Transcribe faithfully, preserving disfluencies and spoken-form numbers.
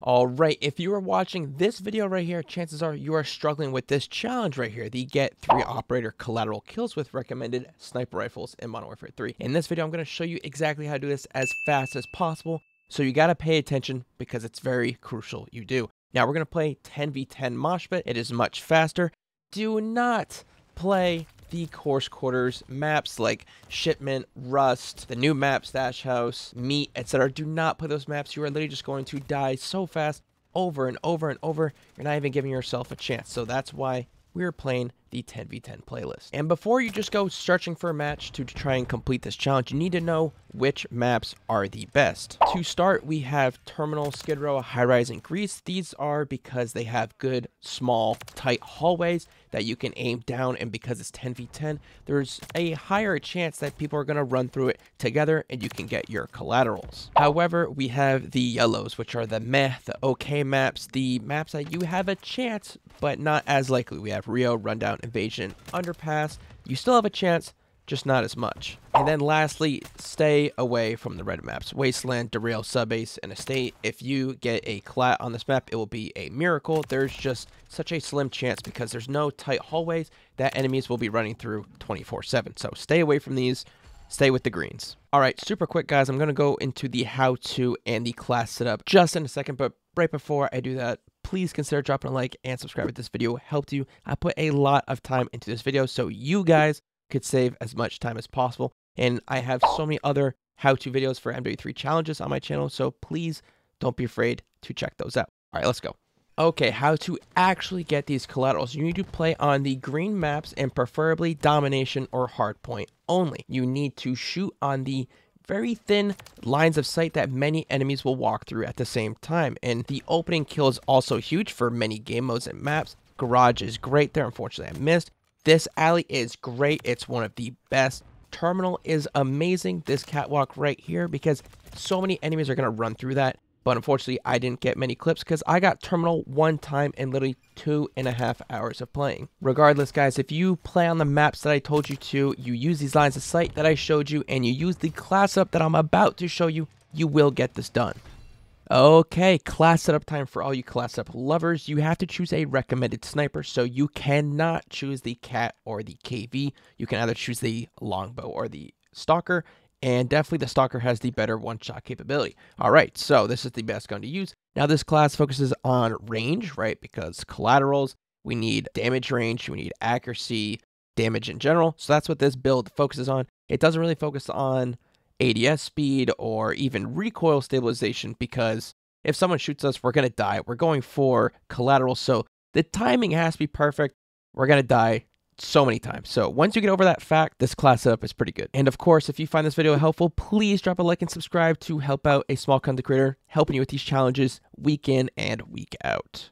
Alright, if you are watching this video right here, chances are you are struggling with this challenge right here, the get three operator collateral kills with recommended sniper rifles in Modern Warfare three. In this video, I'm going to show you exactly how to do this as fast as possible, so you got to pay attention because it's very crucial you do. Now we're going to play ten v ten mosh pit. It is much faster. Do not play the course quarters maps like Shipment, Rust, the new maps, Dash House, Meat, et cetera. Do not play those maps. You are literally just going to die so fast over and over and over. You're not even giving yourself a chance. So that's why we're playing the ten v ten playlist. And before you just go searching for a match to try and complete this challenge, you need to know which maps are the best. To start, we have Terminal, Skid Row, High Rise, and Greece. These are because they have good, small, tight hallways that you can aim down, and because it's ten v ten, there's a higher chance that people are going to run through it together and you can get your collaterals. However, we have the yellows, which are the meh, the okay maps, the maps that you have a chance, but not as likely. We have Rio, Rundown, Invasion, Underpass. You still have a chance, just not as much. And then lastly, stay away from the red maps. Wasteland, Derail, Subbase, and Estate. If you get a collat on this map, it will be a miracle. There's just such a slim chance because there's no tight hallways that enemies will be running through twenty-four seven. So stay away from these. Stay with the greens. All right, super quick, guys. I'm going to go into the how-to and the class setup just in a second. But right before I do that, please consider dropping a like and subscribe if this video helped you. I put a lot of time into this video so you guys could save as much time as possible. And I have so many other how-to videos for M W three challenges on my channel, so please don't be afraid to check those out. All right, let's go. Okay, how to actually get these collaterals. You need to play on the green maps and preferably domination or hardpoint only. You need to shoot on the very thin lines of sight that many enemies will walk through at the same time. And the opening kill is also huge for many game modes and maps. Garage is great there. Unfortunately, I missed. This alley is great. It's one of the best. Terminal is amazing. This catwalk right here, because so many enemies are going to run through that. But unfortunately, I didn't get many clips because I got Terminal one time in literally two and a half hours of playing. Regardless, guys, if you play on the maps that I told you to, you use these lines of sight that I showed you, and you use the class setup that I'm about to show you, you will get this done. Okay, class setup time for all you class setup lovers. You have to choose a recommended sniper, so you cannot choose the cat or the K V. You can either choose the Longbow or the Stalker. And definitely the Stalker has the better one-shot capability. All right, so this is the best gun to use. Now this class focuses on range, right? Because collaterals, we need damage range, we need accuracy, damage in general. So that's what this build focuses on. It doesn't really focus on A D S speed or even recoil stabilization, because if someone shoots us, we're going to die. We're going for collateral, so the timing has to be perfect. We're going to die so many times. So once you get over that fact, this class setup is pretty good. And of course, if you find this video helpful, please drop a like and subscribe to help out a small content creator helping you with these challenges week in and week out.